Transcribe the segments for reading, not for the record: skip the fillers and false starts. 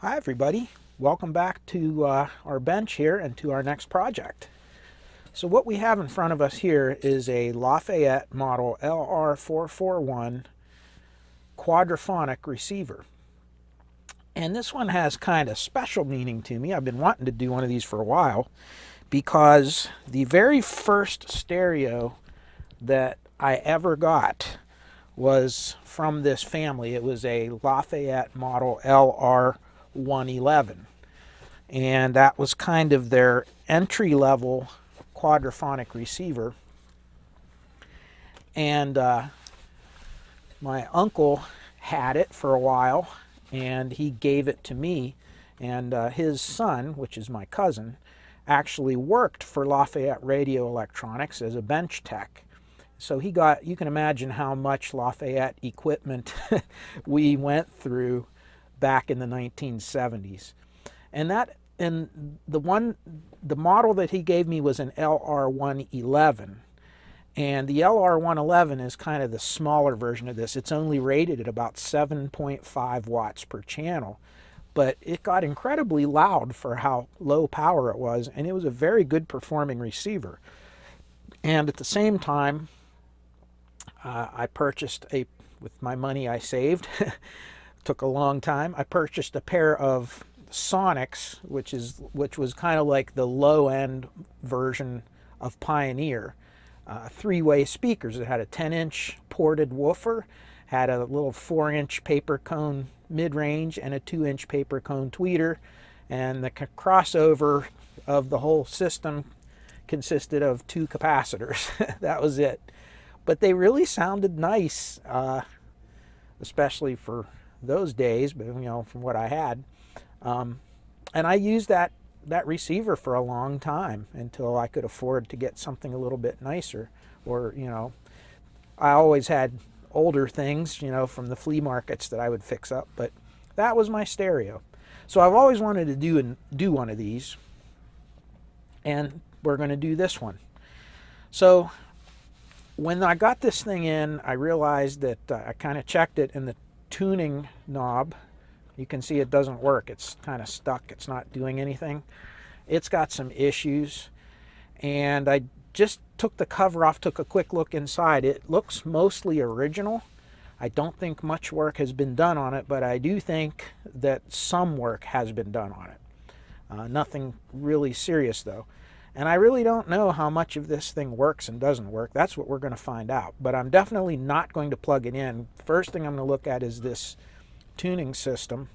Hi everybody, welcome back to our bench here and to our next project. So what we have in front of us here is a Lafayette model LR 441 quadraphonic receiver. And this one has kind of special meaning to me. I've been wanting to do one of these for a while because the very first stereo that I ever got was from this family. It was a Lafayette model LR 111, and that was kind of their entry-level quadraphonic receiver. And my uncle had it for a while, and he gave it to me, and his son, which is my cousin, actually worked for Lafayette Radio Electronics as a bench tech. So he got, you can imagine how much Lafayette equipment we went through back in the 1970s. And the model that he gave me was an LR 111, and the LR 111 is kind of the smaller version of this. It's only rated at about 7.5 watts per channel, but it got incredibly loud for how low power it was, and it was a very good performing receiver. And at the same time, I purchased with my money I saved. Took a long time. I purchased a pair of Sonics, which was kind of like the low-end version of Pioneer. Three-way speakers. It had a 10-inch ported woofer, had a little 4-inch paper cone mid-range, and a 2-inch paper cone tweeter. And the crossover of the whole system consisted of 2 capacitors. That was it. But they really sounded nice, especially for those days, but you know, from what I had, and I used that receiver for a long time until I could afford to get something a little bit nicer. Or, you know, I always had older things, you know, from the flea markets that I would fix up, but that was my stereo. So I've always wanted to do one of these, and we're going to do this one. So when I got this thing in, I realized that I kind of checked it, and the tuning knob, you can see it doesn't work. It's kind of stuck. It's not doing anything. It's got some issues, and I just took the cover off, took a quick look inside. It looks mostly original. I don't think much work has been done on it, but I do think that some work has been done on it. Nothing really serious though, and I really don't know how much of this thing works and doesn't work. That's what we're going to find out. But I'm definitely not going to plug it in. First thing I'm going to look at is this tuning system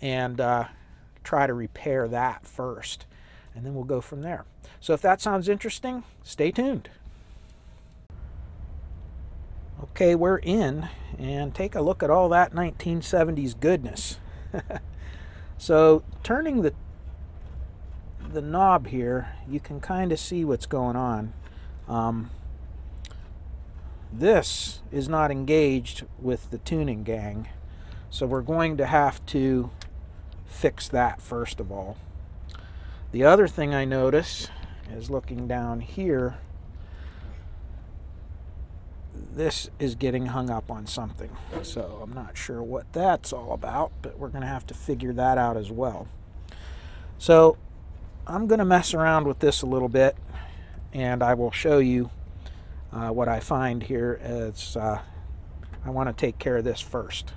and try to repair that first, and then we'll go from there. So if that sounds interesting, stay tuned. Okay, we're in, and take a look at all that 1970s goodness. So turning the knob here, you can kind of see what's going on. This is not engaged with the tuning gang, so we're going to have to fix that first of all. The other thing I notice is looking down here, this is getting hung up on something, so I'm not sure what that's all about, but we're gonna have to figure that out as well. So I'm going to mess around with this a little bit, and I will show you what I find here. I want to take care of this first.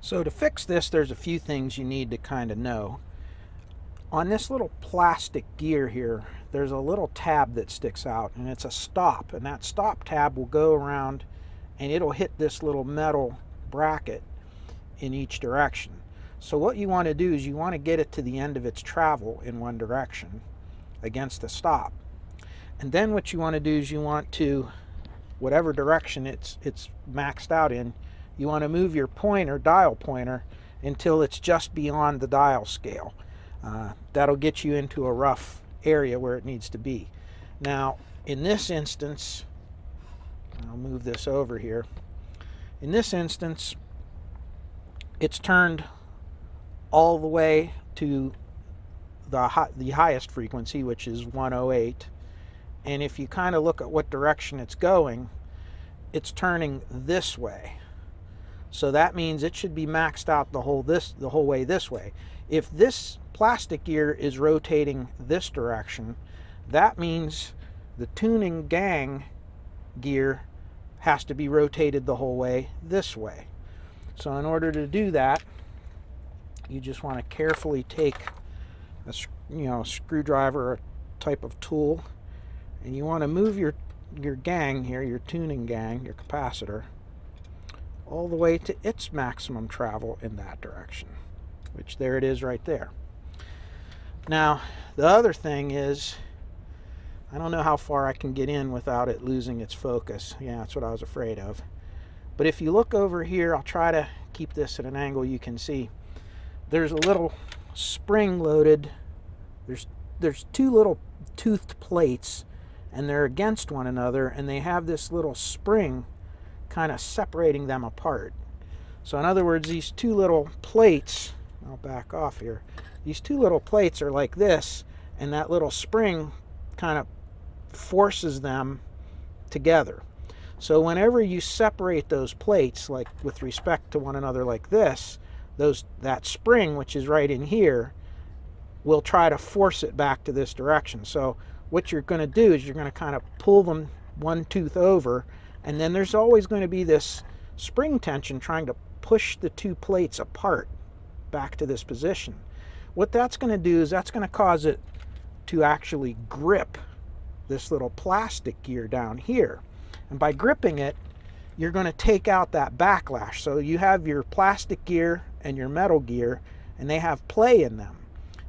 So to fix this, there's a few things you need to kind of know. On this little plastic gear here, there's a little tab that sticks out, and it's a stop, and that stop tab will go around and it'll hit this little metal bracket in each direction. So what you want to do is you want to get it to the end of its travel in one direction against the stop. And then what you want to do is you want to, whatever direction it's maxed out in, you want to move your pointer, dial pointer, until it's just beyond the dial scale. That'll get you into a rough area where it needs to be. Now, in this instance, I'll move this over here. In this instance, it's turned all the way to the highest frequency, which is 108, and if you kind of look at what direction it's going, it's turning this way. So that means it should be maxed out the whole way this way. If this plastic gear is rotating this direction, that means the tuning gang gear has to be rotated the whole way this way. So in order to do that, you just want to carefully take a, a screwdriver, a type of tool, and you want to move your gang here, your tuning gang, your capacitor, all the way to its maximum travel in that direction, which there it is right there. Now, the other thing is, I don't know how far I can get in without it losing its focus. Yeah, that's what I was afraid of. But if you look over here, I'll try to keep this at an angle you can see. There's a little spring-loaded, there's two little toothed plates, and they're against one another, and they have this little spring kind of separating them apart. So in other words, these two little plates, I'll back off here, these two little plates are like this, and that little spring kind of forces them together. So whenever you separate those plates, like with respect to one another like this, that spring, which is right in here, will try to force it back to this direction. So what you're going to do is you're going to kind of pull them one tooth over, and then there's always going to be this spring tension trying to push the two plates apart back to this position. What that's going to do is that's going to cause it to actually grip this little plastic gear down here. And by gripping it, you're going to take out that backlash. So you have your plastic gear and your metal gear, and they have play in them.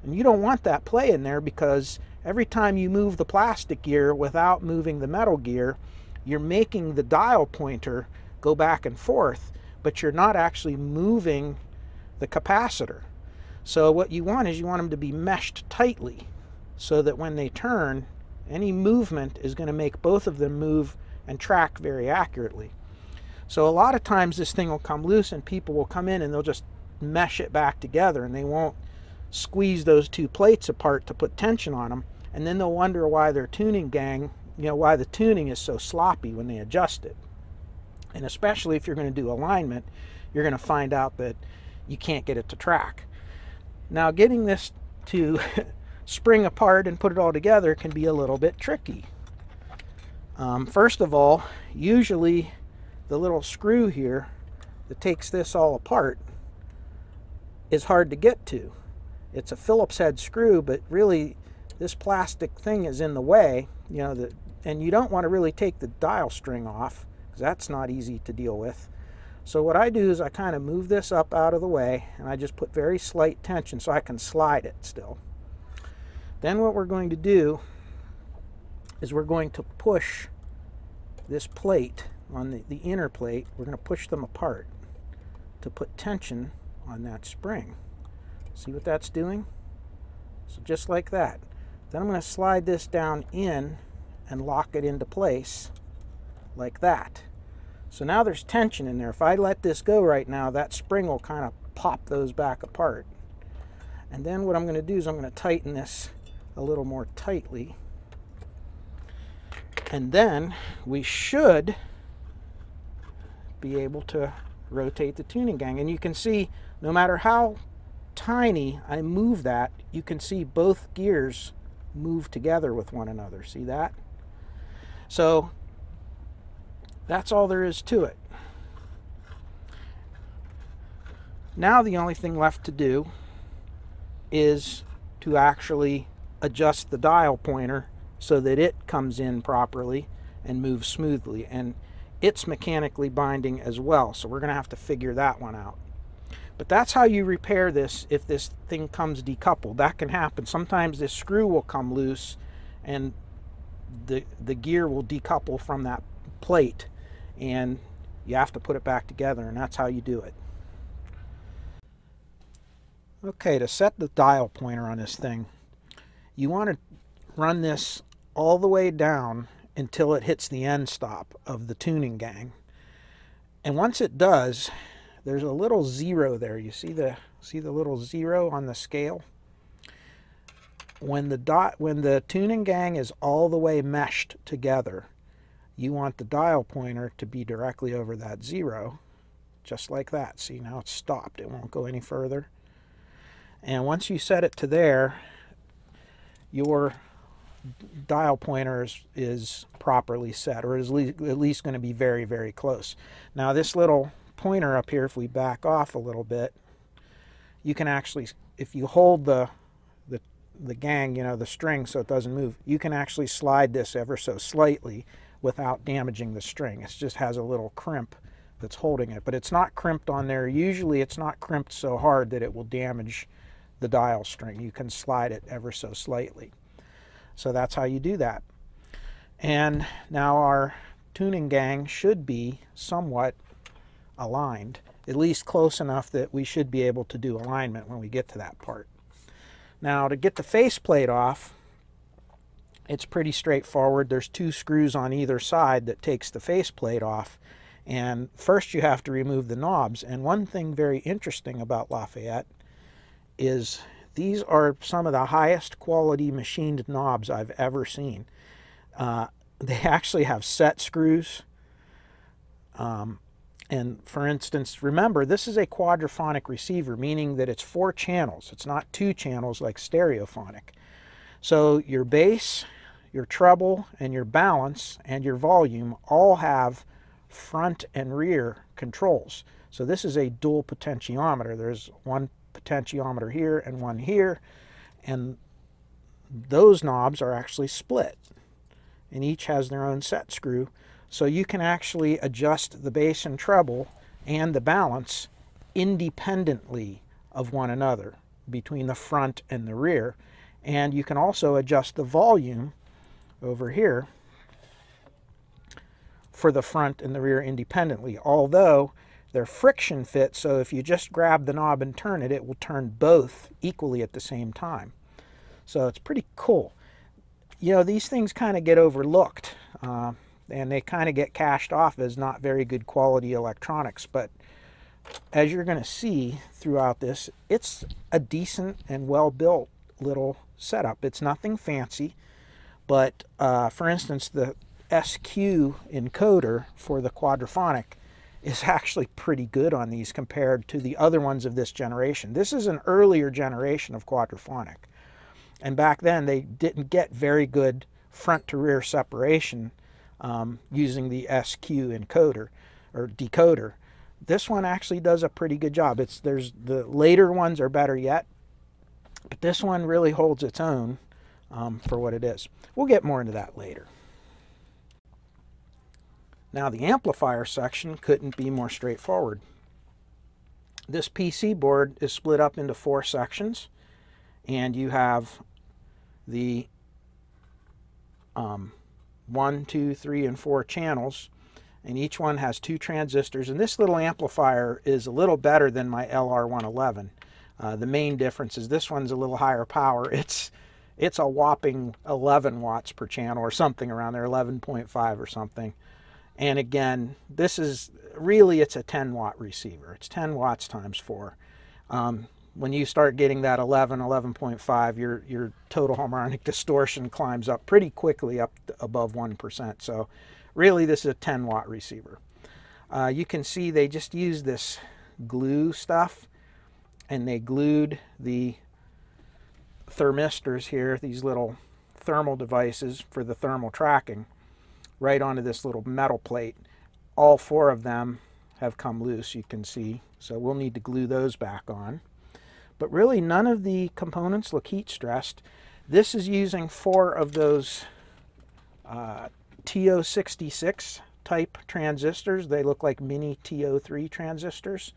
And you don't want that play in there, because every time you move the plastic gear without moving the metal gear, you're making the dial pointer go back and forth, but you're not actually moving the capacitor. So what you want is you want them to be meshed tightly, so that when they turn, any movement is going to make both of them move and track very accurately. So a lot of times this thing will come loose and people will come in and they'll just mesh it back together, and they won't squeeze those two plates apart to put tension on them, and then they'll wonder why their tuning gang, why the tuning is so sloppy when they adjust it. And especially if you're going to do alignment, you're going to find out that you can't get it to track. Now, getting this to spring apart and put it all together can be a little bit tricky. First of all, usually the little screw here that takes this all apart is hard to get to. It's a Phillips head screw, but really this plastic thing is in the way, and you don't want to really take the dial string off, because that's not easy to deal with. So what I do is I kind of move this up out of the way, and I just put very slight tension so I can slide it still. Then what we're going to do is we're going to push this plate on the inner plate. We're going to push them apart to put tension on that spring. See what that's doing? So just like that. Then I'm going to slide this down in and lock it into place like that. So now there's tension in there. If I let this go right now, that spring will kind of pop those back apart. And then what I'm going to do is I'm going to tighten this a little more tightly, and then we should be able to rotate the tuning gang. And you can see, no matter how tiny I move that, you can see both gears move together with one another. See that? So that's all there is to it. Now the only thing left to do is to actually adjust the dial pointer so that it comes in properly and moves smoothly, and it's mechanically binding as well, so we're gonna have to figure that one out. But that's how you repair this if this thing comes decoupled. That can happen. Sometimes this screw will come loose and the gear will decouple from that plate, and you have to put it back together, and that's how you do it. Okay, to set the dial pointer on this thing, you want to run this all the way down until it hits the end stop of the tuning gang. And once it does, there's a little zero there. You see the little zero on the scale? When the tuning gang is all the way meshed together, you want the dial pointer to be directly over that zero, just like that. See, now it's stopped, it won't go any further. And once you set it to there, your dial pointer is properly set, or is at least going to be very, very close. Now this little pointer up here, if we back off a little bit, you can actually, if you hold the gang, you know, the string, so it doesn't move, you can actually slide this ever so slightly without damaging the string. It just has a little crimp that's holding it, but it's not crimped on there. Usually it's not crimped so hard that it will damage the dial string. You can slide it ever so slightly. So that's how you do that. And now our tuning gang should be somewhat aligned, at least close enough that we should be able to do alignment when we get to that part. Now to get the faceplate off, it's pretty straightforward. There's two screws on either side that takes the faceplate off. And first you have to remove the knobs. And one thing very interesting about Lafayette is these are some of the highest quality machined knobs I've ever seen. They actually have set screws. And for instance, remember, this is a quadraphonic receiver, meaning that it's 4 channels. It's not 2 channels like stereophonic. So your bass, your treble, and your balance, and your volume all have front and rear controls. So this is a dual potentiometer. There's one potentiometer here and one here, and those knobs are actually split, and each has their own set screw. So you can actually adjust the bass and treble and the balance independently of one another between the front and the rear. And you can also adjust the volume over here for the front and the rear independently, although they're friction fit, so if you just grab the knob and turn it, it will turn both equally at the same time. So it's pretty cool. You know, these things kind of get overlooked. And they kind of get cashed off as not very good quality electronics, but as you're going to see throughout this, it's a decent and well-built little setup. It's nothing fancy, but for instance, the SQ encoder for the quadraphonic is actually pretty good on these compared to the other ones of this generation. This is an earlier generation of quadraphonic, and back then they didn't get very good front-to-rear separation using the SQ encoder or decoder. This one actually does a pretty good job. The later ones are better yet, but this one really holds its own for what it is. We'll get more into that later. Now the amplifier section couldn't be more straightforward. This PC board is split up into 4 sections, and you have the 1, 2, 3, and 4 channels, and each one has 2 transistors. And this little amplifier is a little better than my LR 111. The main difference is this one's a little higher power. It's a whopping 11 watts per channel or something around there, 11.5 or something. And again, this is really, it's a 10-watt receiver. It's 10 watts times 4. When you start getting that 11, 11.5, your total harmonic distortion climbs up pretty quickly, up above 1%. So really this is a 10-watt receiver. You can see they just use this glue stuff, and they glued the thermistors here, these little thermal devices for the thermal tracking, right onto this little metal plate. All 4 of them have come loose, you can see. So we'll need to glue those back on. But really none of the components look heat stressed. This is using 4 of those TO66 type transistors. They look like mini TO3 transistors.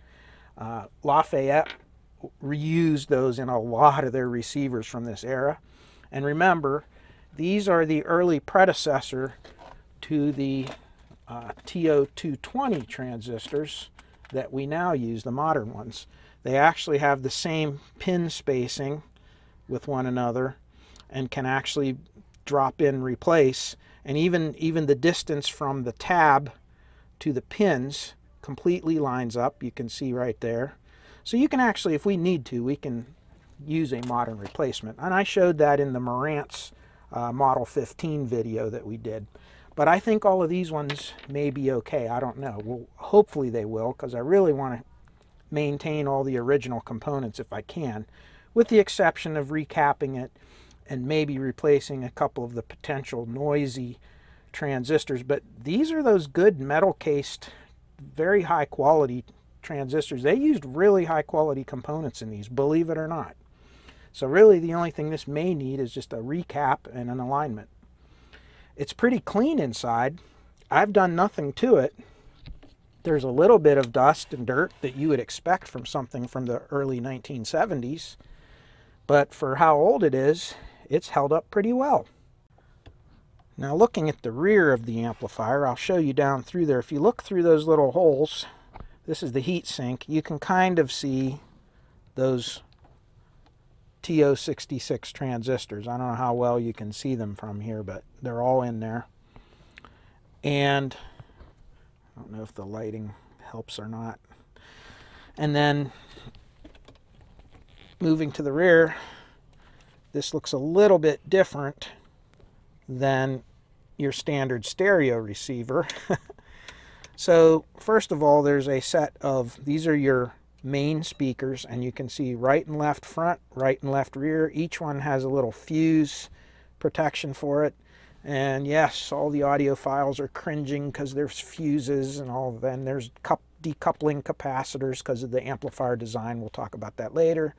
Lafayette reused those in a lot of their receivers from this era. And remember, these are the early predecessor to the TO220 transistors that we now use, the modern ones. They actually have the same pin spacing with one another and can actually drop in, replace, and even the distance from the tab to the pins completely lines up. You can see right there. So you can actually, if we need to, we can use a modern replacement. And I showed that in the Marantz Model 15 video that we did. But I think all of these ones may be okay. I don't know. Well, hopefully they will, because I really want to maintain all the original components if I can, with the exception of recapping it and maybe replacing a couple of the potential noisy transistors. But these are those good metal cased, very high quality transistors. They used really high quality components in these, believe it or not. So really the only thing this may need is just a recap and an alignment. It's pretty clean inside. I've done nothing to it. There's a little bit of dust and dirt that you would expect from something from the early 1970s, but for how old it is, it's held up pretty well. Now looking at the rear of the amplifier, I'll show you down through there. If you look through those little holes, this is the heat sink, you can kind of see those TO66 transistors. I don't know how well you can see them from here, but they're all in there. And I don't know if the lighting helps or not. And then moving to the rear, this looks a little bit different than your standard stereo receiver. So first of all, there's a set of, these are your main speakers, and you can see right and left front, right and left rear. Each one has a little fuse protection for it. And yes, all the audiophiles are cringing because there's fuses and all, then there's decoupling capacitors because of the amplifier design. We'll talk about that later.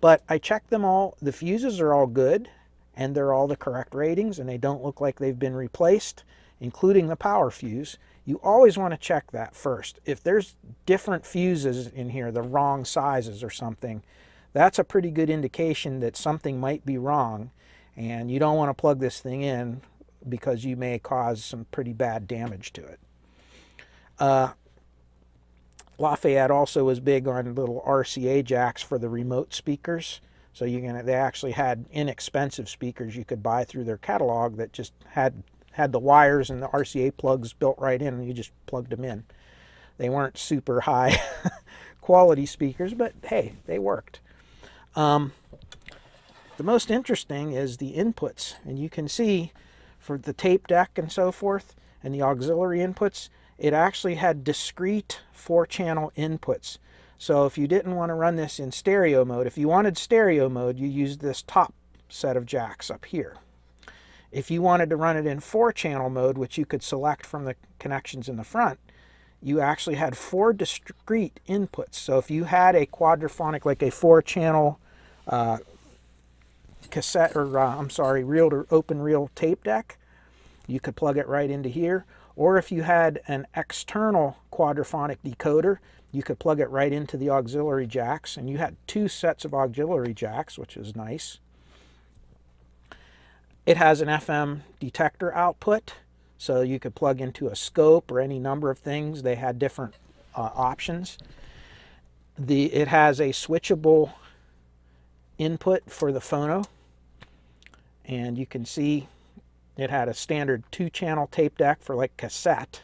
But I checked them all. The fuses are all good, and they're all the correct ratings, and they don't look like they've been replaced, including the power fuse. You always want to check that first. If there's different fuses in here, the wrong sizes or something, that's a pretty good indication that something might be wrong. And you don't want to plug this thing in because you may cause some pretty bad damage to it. Lafayette also was big on little RCA jacks for the remote speakers. So they actually had inexpensive speakers you could buy through their catalog that just had the wires and the RCA plugs built right in, and you just plugged them in. They weren't super high quality speakers, but hey, they worked. The most interesting is the inputs, and you can see for the tape deck and so forth and the auxiliary inputs, it actually had discrete 4-channel inputs. So if you didn't want to run this in stereo mode, if you wanted stereo mode, you used this top set of jacks up here. If you wanted to run it in 4-channel mode, which you could select from the connections in the front, you actually had 4 discrete inputs. So if you had a quadraphonic, like a 4-channel cassette or I'm sorry, reel to open reel tape deck, you could plug it right into here. Or if you had an external quadraphonic decoder, you could plug it right into the auxiliary jacks, and you had 2 sets of auxiliary jacks, which is nice. It has an FM detector output, so you could plug into a scope or any number of things. They had different options. It has a switchable input for the phono, and you can see it had a standard 2-channel tape deck for like cassette,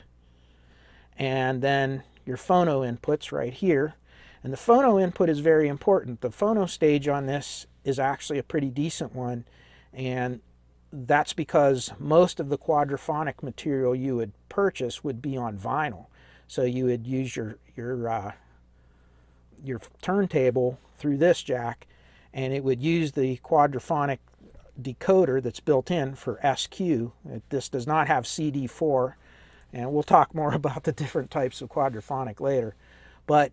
and then your phono inputs right here. And the phono input is very important. The phono stage on this is actually a pretty decent one, and that's because most of the quadraphonic material you would purchase would be on vinyl. So you would use your turntable through this jack, and it would use the quadraphonic decoder that's built in for SQ. This does not have CD4, and we'll talk more about the different types of quadraphonic later. But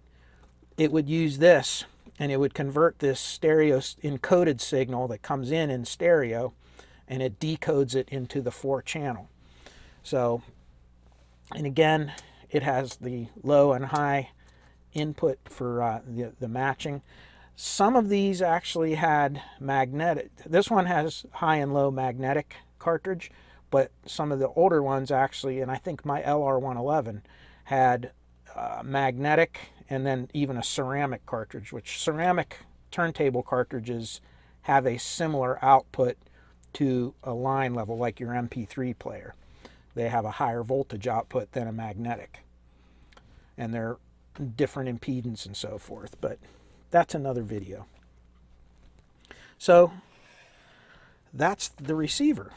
it would use this, and it would convert this stereo encoded signal that comes in stereo, and it decodes it into the 4-channel. So, and again, it has the low and high input for the matching. Some of these actually had magnetic. This one has high and low magnetic cartridge, but some of the older ones actually, and I think my LR 111 had magnetic, and then even a ceramic cartridge, which ceramic turntable cartridges have a similar output to a line level like your MP3 player. They have a higher voltage output than a magnetic, and they're different impedance and so forth, but that's another video. So that's the receiver.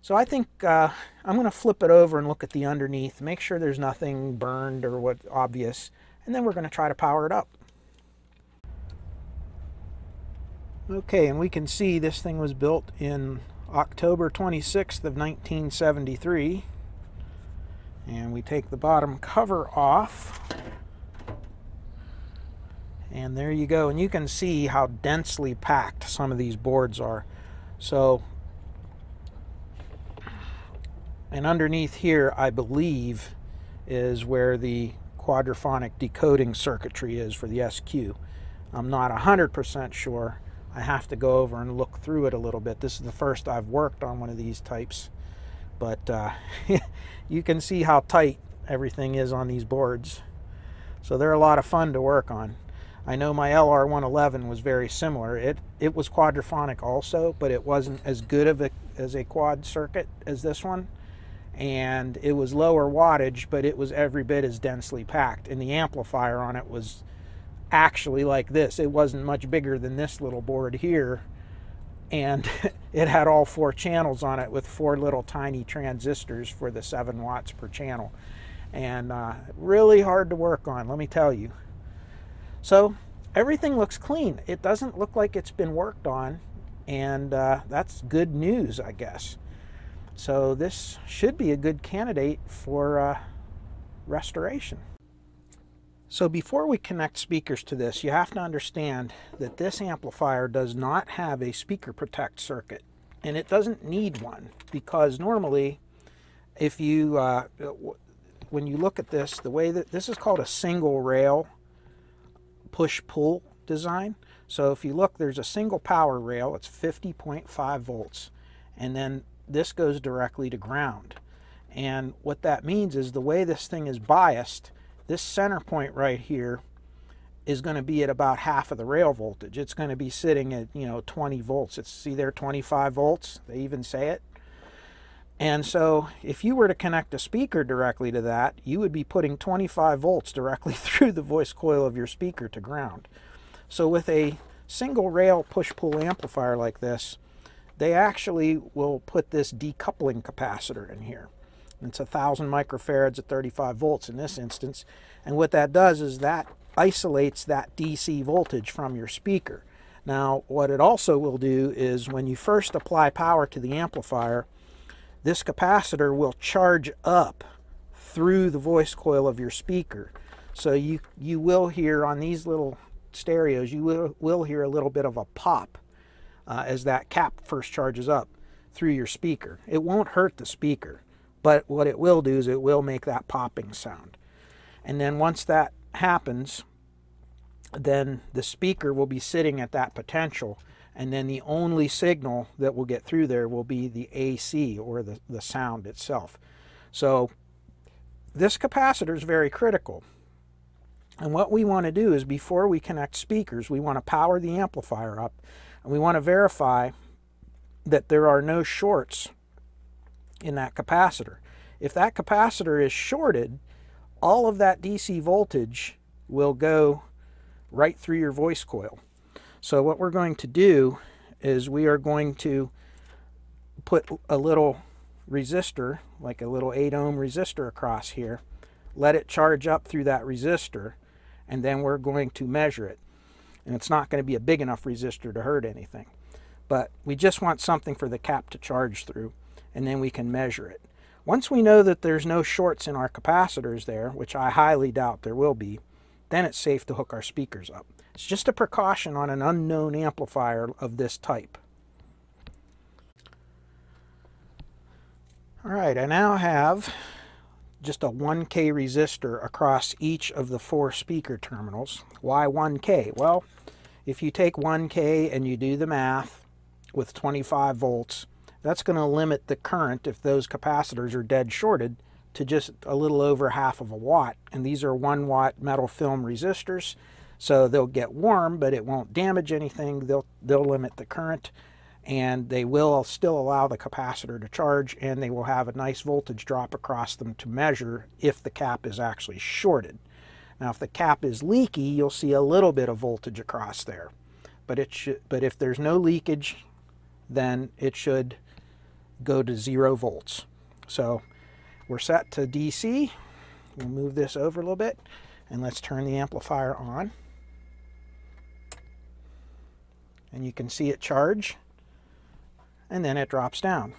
So I think I'm going to flip it over and look at the underneath, make sure there's nothing burned or what obvious, and then we're going to try to power it up. Okay, and we can see this thing was built in October 26th of 1973. And we take the bottom cover off. And there you go. And you can see how densely packed some of these boards are. So, and underneath here, I believe, is where the quadraphonic decoding circuitry is for the SQ. I'm not 100% sure. I have to go over and look through it a little bit. This is the first I've worked on one of these types, but you can see how tight everything is on these boards. So they're a lot of fun to work on. I know my LR 111 was very similar. It was quadraphonic also, but it wasn't as good of a quad circuit as this one. And it was lower wattage, but it was every bit as densely packed. And the amplifier on it was actually like this. It wasn't much bigger than this little board here, and it had all four channels on it with four little tiny transistors for the 7 watts per channel, and really hard to work on, let me tell you. So everything looks clean. It doesn't look like it's been worked on, and that's good news, I guess. So this should be a good candidate for restoration. So before we connect speakers to this, you have to understand that this amplifier does not have a speaker protect circuit, and it doesn't need one, because normally if you, when you look at this, the way that this is called a single rail push-pull design. So if you look, there's a single power rail, it's 50.5 volts, and then this goes directly to ground. And what that means is the way this thing is biased, this center point right here is going to be at about half of the rail voltage. It's going to be sitting at, you know, 20 volts. It's, see there, 25 volts. They even say it. And so if you were to connect a speaker directly to that, you would be putting 25 volts directly through the voice coil of your speaker to ground. So with a single rail push-pull amplifier like this, they actually will put this decoupling capacitor in here. It's 1,000 microfarads at 35 volts in this instance. And what that does is that isolates that DC voltage from your speaker. Now, what it also will do is when you first apply power to the amplifier, this capacitor will charge up through the voice coil of your speaker. So you will hear on these little stereos, you will hear a little bit of a pop as that cap first charges up through your speaker. It won't hurt the speaker. But what it will do is it will make that popping sound. And then once that happens, then the speaker will be sitting at that potential. And then the only signal that will get through there will be the AC, or the sound itself. So this capacitor is very critical. And what we want to do is before we connect speakers, we want to power the amplifier up. And we want to verify that there are no shorts in that capacitor. If that capacitor is shorted, all of that DC voltage will go right through your voice coil. So what we're going to do is we are going to put a little resistor, like a little 8-ohm resistor across here, let it charge up through that resistor, and then we're going to measure it. And it's not going to be a big enough resistor to hurt anything, but we just want something for the cap to charge through, and then we can measure it. Once we know that there's no shorts in our capacitors there, which I highly doubt there will be, then it's safe to hook our speakers up. It's just a precaution on an unknown amplifier of this type. All right, I now have just a 1K resistor across each of the 4 speaker terminals. Why 1K? Well, if you take 1K and you do the math with 25 volts, that's going to limit the current, if those capacitors are dead shorted, to just a little over half of a watt. And these are 1-watt metal film resistors, so they'll get warm, but it won't damage anything. They'll limit the current, and they will still allow the capacitor to charge, and they will have a nice voltage drop across them to measure if the cap is actually shorted. Now, if the cap is leaky, you'll see a little bit of voltage across there. But if there's no leakage, then it should go to 0 volts. So we're set to DC. We'll move this over a little bit and let's turn the amplifier on. And you can see it charge and then it drops down.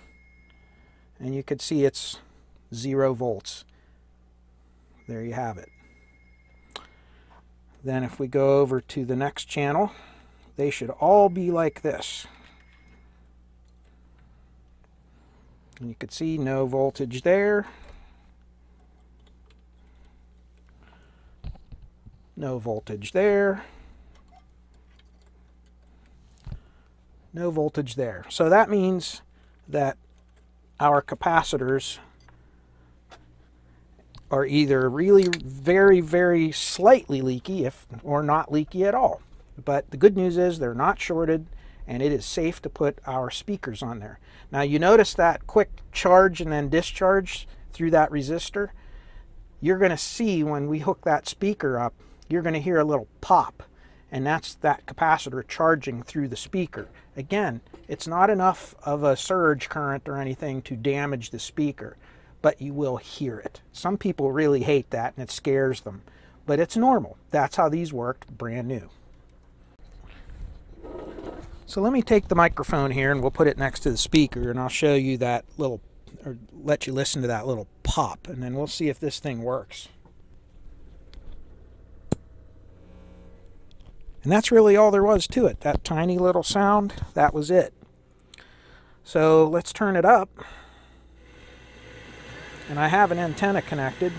And you can see it's 0 volts. There you have it. Then if we go over to the next channel, they should all be like this. And you can see no voltage there. No voltage there. No voltage there. So that means that our capacitors are either really very slightly leaky or not leaky at all. But the good news is they're not shorted and it is safe to put our speakers on there. Now you notice that quick charge and then discharge through that resistor. You're going to see when we hook that speaker up, you're going to hear a little pop, and that's that capacitor charging through the speaker. Again, it's not enough of a surge current or anything to damage the speaker, but you will hear it. Some people really hate that and it scares them, but it's normal. That's how these work, brand new. So let me take the microphone here and we'll put it next to the speaker and I'll show you that little, or let you listen to that little pop, and then we'll see if this thing works. And that's really all there was to it. That tiny little sound, that was it. So let's turn it up. And I have an antenna connected.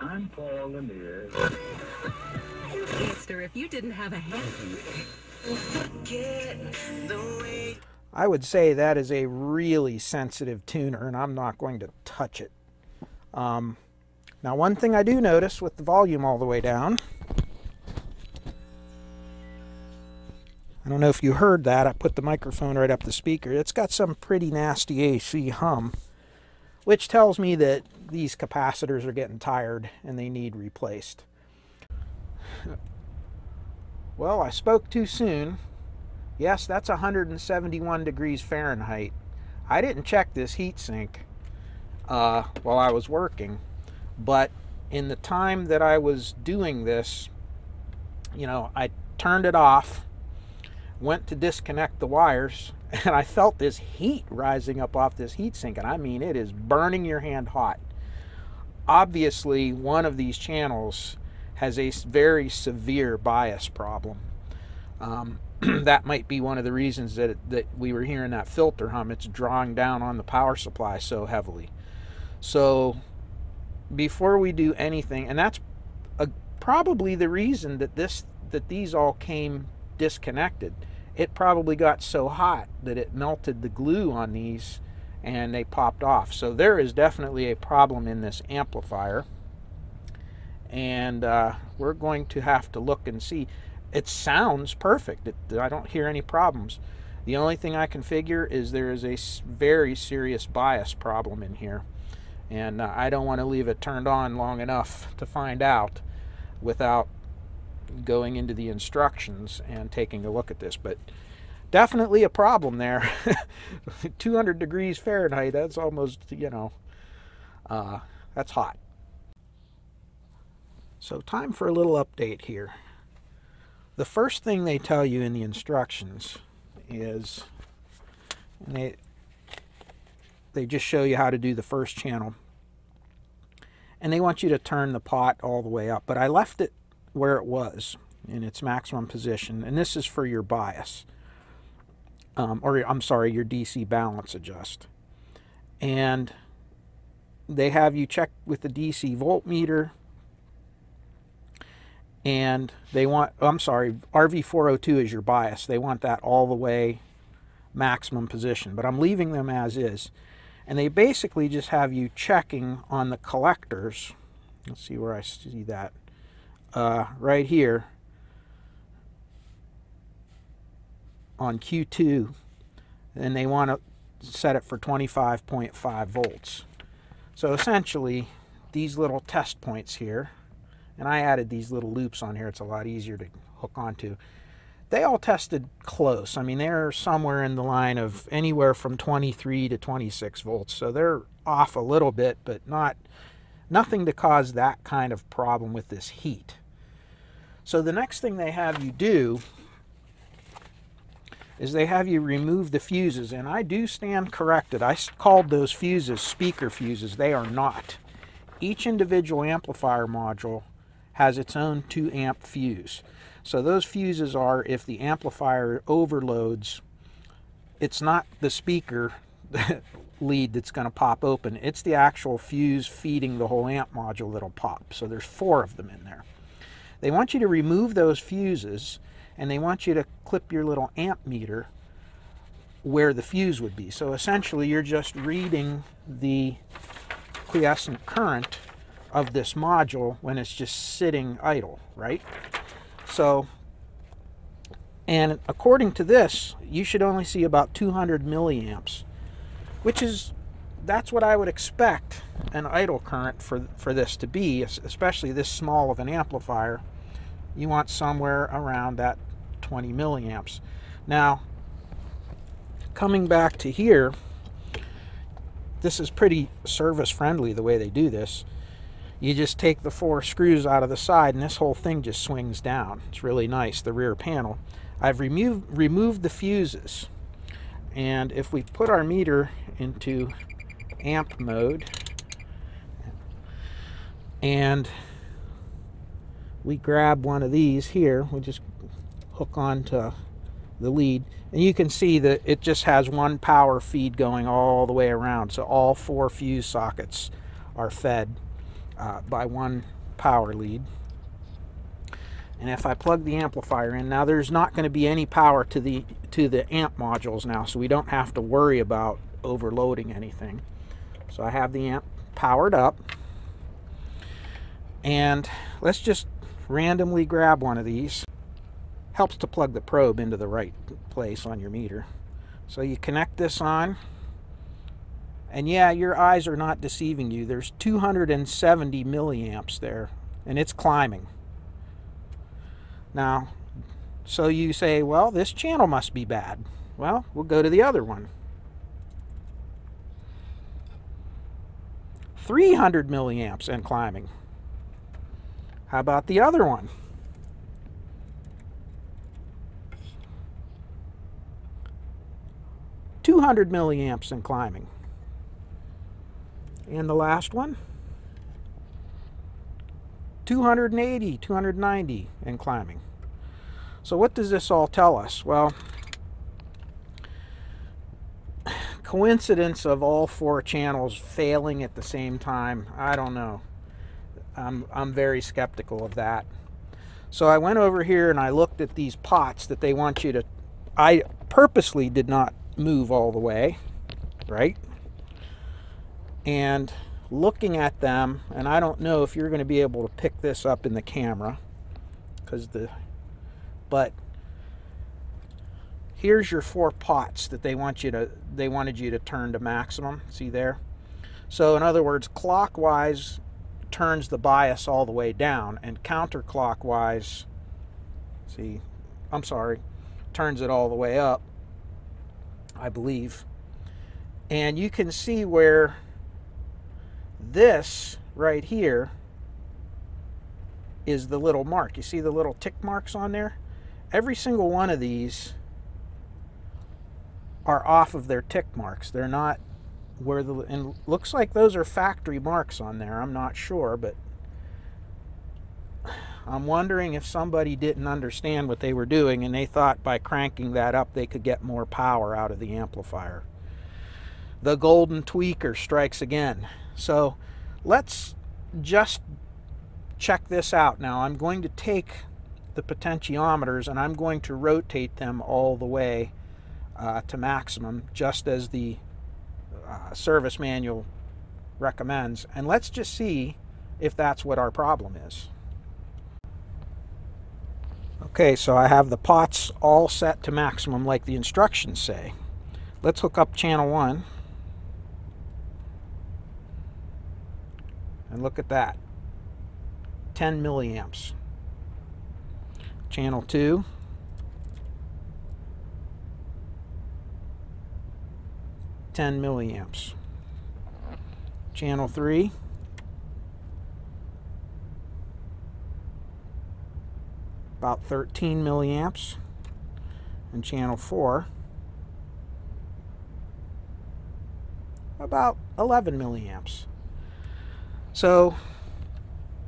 I'm Paul Lanier. If you didn't have a hand, I would say that is a really sensitive tuner, and I'm not going to touch it. Now one thing I do notice with the volume all the way down, I don't know if you heard that, I put the microphone right up the speaker, it's got some pretty nasty AC hum, which tells me that these capacitors are getting tired and they need replaced. Well, I spoke too soon. Yes, that's 171 degrees Fahrenheit. I didn't check this heat sink while I was working. But in the time that I was doing this, you know, I turned it off, went to disconnect the wires, and I felt this heat rising up off this heatsink, and I mean, it is burning your hand hot. Obviously, one of these channels has a very severe bias problem. That might be one of the reasons that, we were hearing that filter hum. It's drawing down on the power supply so heavily. So before we do anything, and that's probably the reason that these all came disconnected. It probably got so hot that it melted the glue on these and they popped off. So there is definitely a problem in this amplifier, and we're going to have to look and see. It sounds perfect. I don't hear any problems. The only thing I can figure is there is a very serious bias problem in here. And I don't want to leave it turned on long enough to find out without going into the instructions and taking a look at this. But definitely a problem there. 200 degrees Fahrenheit, that's almost, you know, that's hot. So time for a little update here. The first thing they tell you in the instructions is, and they just show you how to do the first channel, and they want you to turn the pot all the way up, but I left it where it was in its maximum position, and this is for your bias, or I'm sorry, your DC balance adjust. And they have you check with the DC voltmeter, and they want, I'm sorry, LR 441 is your bias. They want that all the way maximum position, but I'm leaving them as is. And they basically just have you checking on the collectors. Let's see where I see that. Right here on Q2. And they want to set it for 25.5 volts. So essentially, these little test points here, and I added these little loops on here, it's a lot easier to hook onto. They all tested close. I mean, they're somewhere in the line of anywhere from 23 to 26 volts. So they're off a little bit, but nothing to cause that kind of problem with this heat. So the next thing they have you do is they have you remove the fuses. And I do stand corrected. I called those fuses speaker fuses. They are not. Each individual amplifier module has its own 2-amp fuse. So those fuses are if the amplifier overloads, it's not the speaker lead that's going to pop open. It's the actual fuse feeding the whole amp module that'll pop. So there's 4 of them in there. They want you to remove those fuses, and they want you to clip your little amp meter where the fuse would be. So essentially you're just reading the quiescent current of this module when it's just sitting idle, right? So, and according to this, you should only see about 200 milliamps, which is, that's what I would expect an idle current for this to be, especially this small of an amplifier. You want somewhere around that 20 milliamps. Now, coming back to here, this is pretty service friendly the way they do this. You just take the 4 screws out of the side and this whole thing just swings down. It's really nice, the rear panel. I've removed the fuses. And if we put our meter into amp mode and we grab one of these here, we'll just hook onto the lead. And you can see that it just has one power feed going all the way around. So all 4 fuse sockets are fed by one power lead. And if I plug the amplifier in, now there's not going to be any power to the amp modules now, so we don't have to worry about overloading anything. So I have the amp powered up, and let's just randomly grab one of these. Helps to plug the probe into the right place on your meter. So you connect this on. And yeah, your eyes are not deceiving you. There's 270 milliamps there, and it's climbing. Now, so you say, well, this channel must be bad. Well, we'll go to the other one. 300 milliamps and climbing. How about the other one? 200 milliamps and climbing. And the last one, 280, 290 and climbing. So what does this all tell us? Well, coincidence of all 4 channels failing at the same time, I don't know. I'm very skeptical of that. So I went over here and I looked at these pots that they want you to, I purposely did not move all the way, right? And looking at them, and I don't know if you're going to be able to pick this up in the camera, but here's your 4 pots that they wanted you to turn to maximum. See there? So in other words, clockwise turns the bias all the way down, and counterclockwise, see, I'm sorry, turns it all the way up, I believe. And you can see where this right here is the little mark. You see the little tick marks on there? Every single one of these are off of their tick marks. They're not where the, and looks like those are factory marks on there. I'm not sure, but I'm wondering if somebody didn't understand what they were doing and they thought by cranking that up they could get more power out of the amplifier. The golden tweaker strikes again. So let's just check this out now. I'm going to take the potentiometers and I'm going to rotate them all the way to maximum, just as the service manual recommends. And let's just see if that's what our problem is. Okay, so I have the pots all set to maximum like the instructions say. Let's hook up channel 1 and look at that, 10 milliamps. Channel 2, 10 milliamps. Channel 3, 13 milliamps, and channel 4 about 11 milliamps. So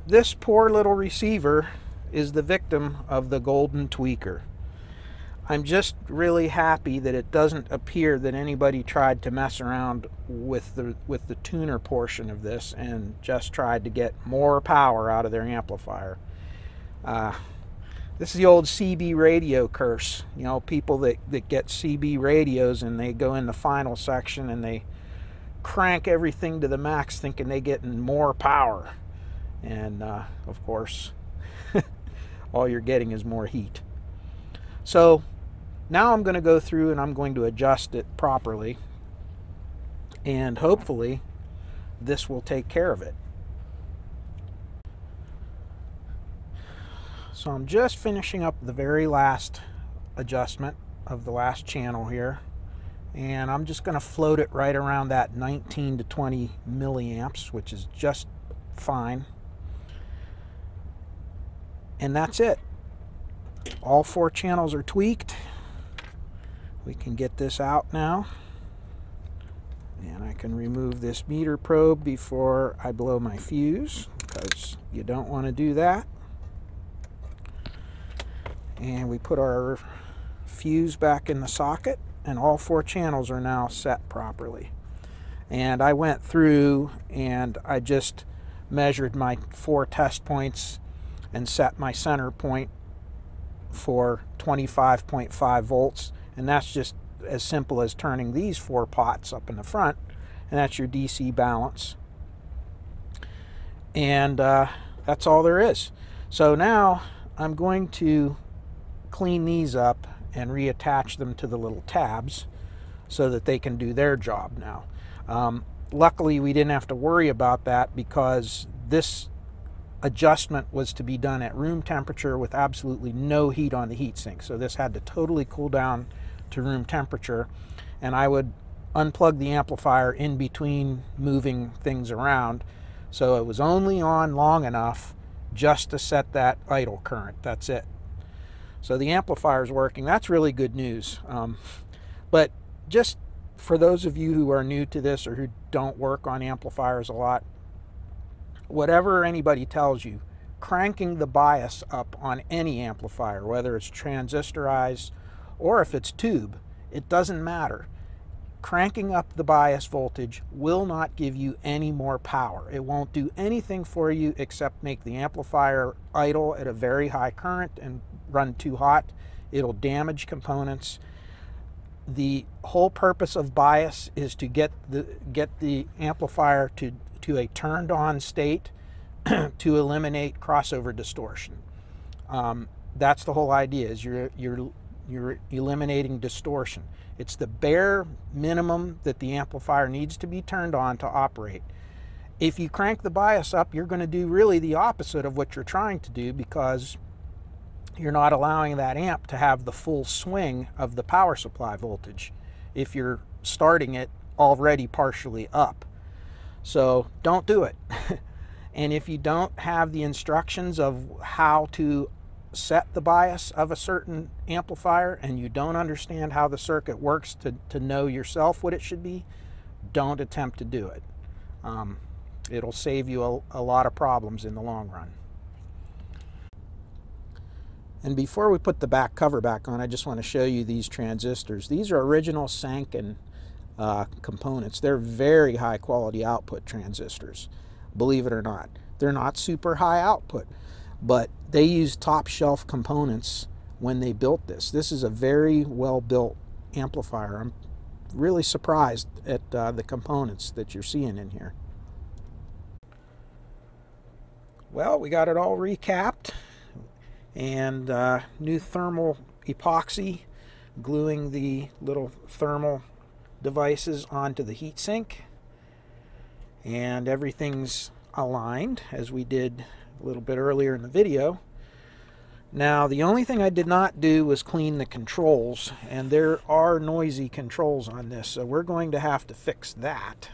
this poor little receiver is the victim of the golden tweaker. I'm just really happy that it doesn't appear that anybody tried to mess around with the tuner portion of this and just tried to get more power out of their amplifier. This is the old CB radio curse. You know, people that get CB radios and they go in the final section and they crank everything to the max thinking they're getting more power. And, of course, all you're getting is more heat. So now I'm going to go through and I'm going to adjust it properly. And hopefully this will take care of it. So I'm just finishing up the very last adjustment of the last channel here, and I'm just going to float it right around that 19 to 20 milliamps, which is just fine. And that's it. All four channels are tweaked. We can get this out now, and I can remove this meter probe before I blow my fuse, because you don't want to do that. And we put our fuse back in the socket, and all four channels are now set properly. And I went through and I just measured my four test points and set my center point for 25.5 volts. And that's just as simple as turning these four pots up in the front, and that's your DC balance. And that's all there is. So now I'm going to clean these up and reattach them to the little tabs so that they can do their job now. Luckily, we didn't have to worry about that, because this adjustment was to be done at room temperature with absolutely no heat on the heatsink. So this had to totally cool down to room temperature, and I would unplug the amplifier in between moving things around. So it was only on long enough just to set that idle current. That's it. So the amplifier is working. That's really good news. But just for those of you who are new to this or who don't work on amplifiers a lot, whatever anybody tells you, cranking the bias up on any amplifier, whether it's transistorized or if it's tube, it doesn't matter. Cranking up the bias voltage will not give you any more power. It won't do anything for you except make the amplifier idle at a very high current and run too hot. It'll damage components. The whole purpose of bias is to get the amplifier to a turned on state to eliminate crossover distortion. That's the whole idea, is you're eliminating distortion. It's the bare minimum that the amplifier needs to be turned on to operate. If you crank the bias up, you're going to do really the opposite of what you're trying to do, because you're not allowing that amp to have the full swing of the power supply voltage if you're starting it already partially up. So don't do it. And if you don't have the instructions of how to set the bias of a certain amplifier, and you don't understand how the circuit works to know yourself what it should be, don't attempt to do it. It'll save you a lot of problems in the long run. And before we put the back cover back on, I just want to show you these transistors. These are original Sankin components. They're very high quality output transistors, believe it or not. They're not super high output, but they used top shelf components when they built this. This is a very well built amplifier. I'm really surprised at the components that you're seeing in here. Well, we got it all recapped, and new thermal epoxy, gluing the little thermal devices onto the heatsink, and everything's aligned as we did a little bit earlier in the video. Now, the only thing I did not do was clean the controls, and there are noisy controls on this, so we're going to have to fix that.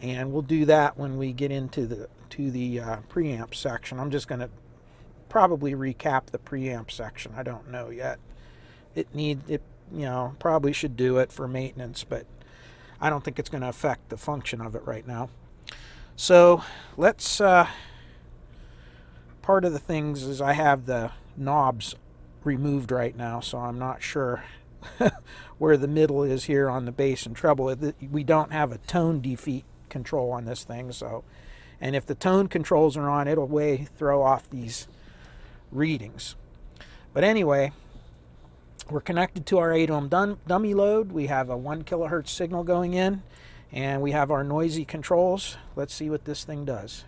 And we'll do that when we get into the preamp section. I'm just going to probably recap the preamp section. I don't know yet. It you know, probably should do it for maintenance, but I don't think it's going to affect the function of it right now. So let's part of the things is I have the knobs removed right now, so I'm not sure where the middle is here on the bass and treble. We don't have a tone defeat control on this thing, so, and if the tone controls are on, it'll throw off these readings. But anyway, we're connected to our 8 ohm dummy load. We have a 1 kilohertz signal going in, and we have our noisy controls. Let's see what this thing does.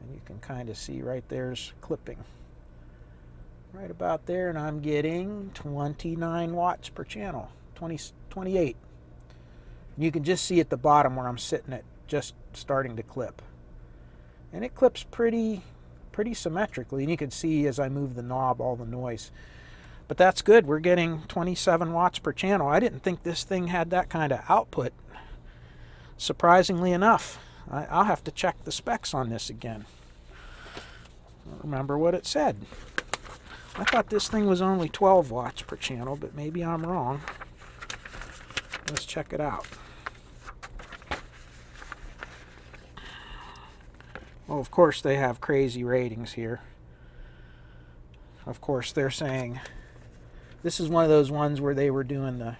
And you can kind of see right there's clipping right about there, and I'm getting 29 watts per channel, 28. You can just see at the bottom where I'm sitting at, just starting to clip, and it clips pretty symmetrically, and you can see as I move the knob all the noise. But that's good, we're getting 27 watts per channel. I didn't think this thing had that kind of output, surprisingly enough. I'll have to check the specs on this again. I don't remember what it said. I thought this thing was only 12 watts per channel, but maybe I'm wrong. Let's check it out. Well, of course they have crazy ratings here. Of course they're saying, this is one of those ones where they were doing the,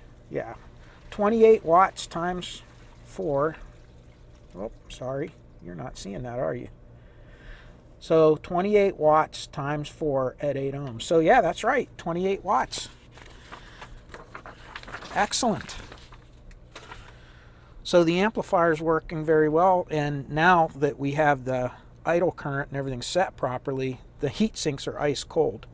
28 watts times 4. Oh, sorry, you're not seeing that, are you? So 28 watts times 4 at 8 ohms. So yeah, that's right, 28 watts. Excellent. So the amplifier is working very well, and now that we have the idle current and everything set properly, the heat sinks are ice cold.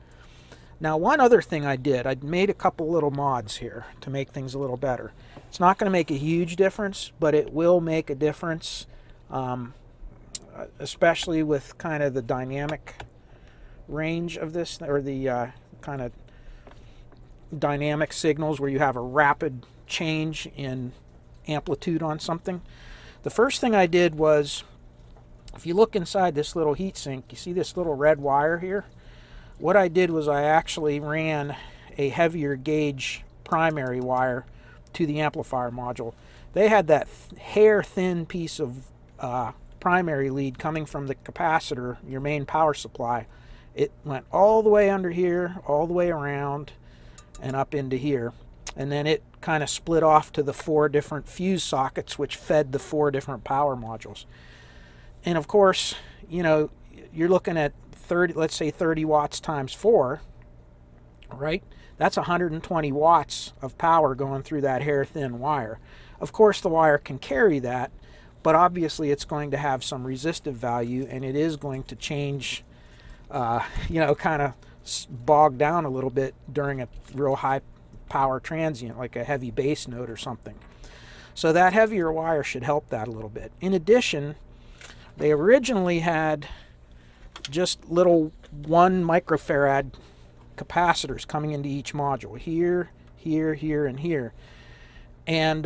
Now, one other thing I did, I made a couple little mods here to make things a little better. It's not going to make a huge difference, but it will make a difference, especially with kind of the dynamic range of this, or the kind of dynamic signals where you have a rapid change in amplitude on something. The first thing I did was, if you look inside this little heatsink, you see this little red wire here? What I did was I actually ran a heavier gauge primary wire to the amplifier module. They had that hair-thin piece of primary lead coming from the capacitor, your main power supply. It went all the way under here, all the way around, and up into here. And then it kind of split off to the 4 different fuse sockets, which fed the 4 different power modules. And of course, you know, you're looking at 30, let's say 30 watts times 4, right? That's 120 watts of power going through that hair-thin wire. Of course, the wire can carry that, but obviously it's going to have some resistive value, and it is going to change, you know, kind of bog down a little bit during a real high power transient, like a heavy bass note or something. So that heavier wire should help that a little bit. In addition, they originally had just little 1 microfarad capacitors coming into each module, here, here, here, and here. And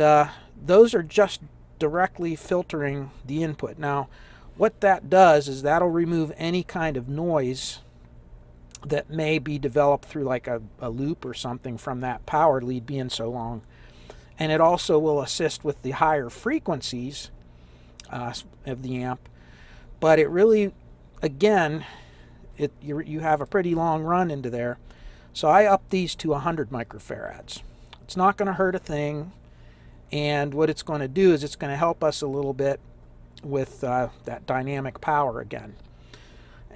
those are just directly filtering the input. Now, what that does is that'll remove any kind of noise that may be developed through like a loop or something from that power lead being so long. And it also will assist with the higher frequencies of the amp. But it really, again, you have a pretty long run into there. So I upped these to 100 microfarads. It's not going to hurt a thing. And what it's going to do is it's going to help us a little bit with that dynamic power again.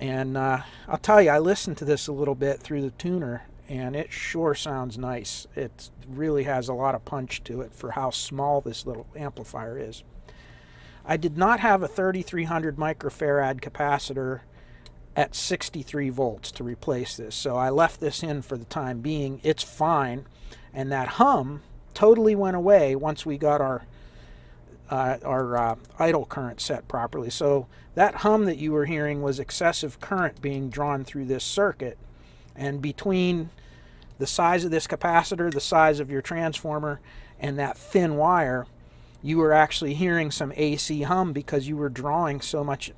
And I'll tell you, I listened to this a little bit through the tuner, and it sure sounds nice. It really has a lot of punch to it for how small this little amplifier is. I did not have a 3300 microfarad capacitor at 63 volts to replace this. So I left this in for the time being. It's fine. And that hum totally went away once we got our idle current set properly. So that hum that you were hearing was excessive current being drawn through this circuit. And between the size of this capacitor, the size of your transformer, and that thin wire, you were actually hearing some AC hum because you were drawing so much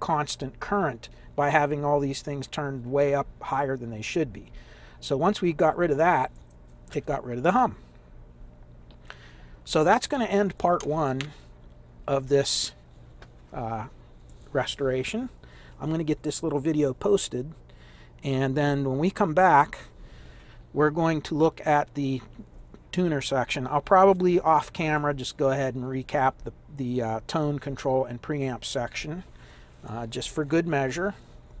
constant current by having all these things turned way up higher than they should be. So once we got rid of that, it got rid of the hum. So that's going to end part one of this restoration. I'm going to get this little video posted, and then when we come back, we're going to look at the tuner section. I'll probably off camera just go ahead and recap the tone control and preamp section just for good measure,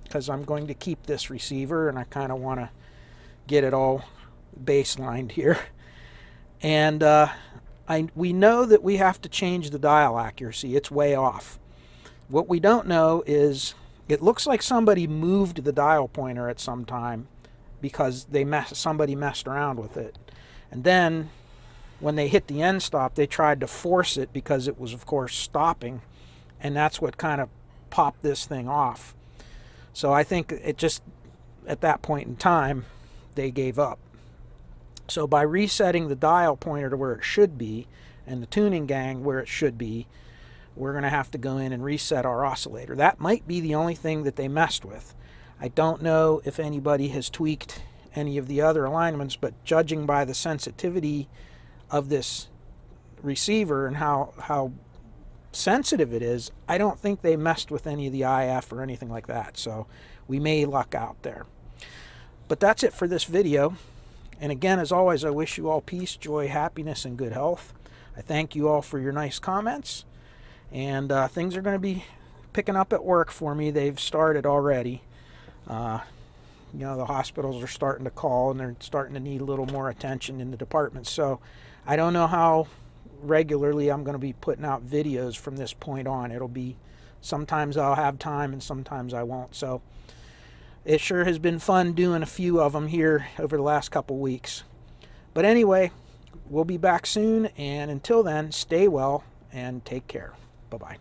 because I'm going to keep this receiver and I kind of want to get it all baselined here. And we know that we have to change the dial accuracy. It's way off. What we don't know is it looks like somebody moved the dial pointer at some time because somebody messed around with it. And then when they hit the end stop, they tried to force it because it was, of course, stopping. And that's what kind of popped this thing off. So I think it just, at that point in time, they gave up. So by resetting the dial pointer to where it should be and the tuning gang where it should be, we're going to have to go in and reset our oscillator. That might be the only thing that they messed with. I don't know if anybody has tweaked any of the other alignments, but judging by the sensitivity of this receiver and how sensitive it is, I don't think they messed with any of the IF or anything like that. So we may luck out there. But that's it for this video. And again, as always, I wish you all peace, joy, happiness, and good health. I thank you all for your nice comments. And things are going to be picking up at work for me. They've started already. You know, the hospitals are starting to call and they're starting to need a little more attention in the department. So I don't know how regularly I'm going to be putting out videos from this point on. It'll be sometimes I'll have time and sometimes I won't. So it sure has been fun doing a few of them here over the last couple weeks. But anyway, we'll be back soon. And until then, stay well and take care. Bye-bye.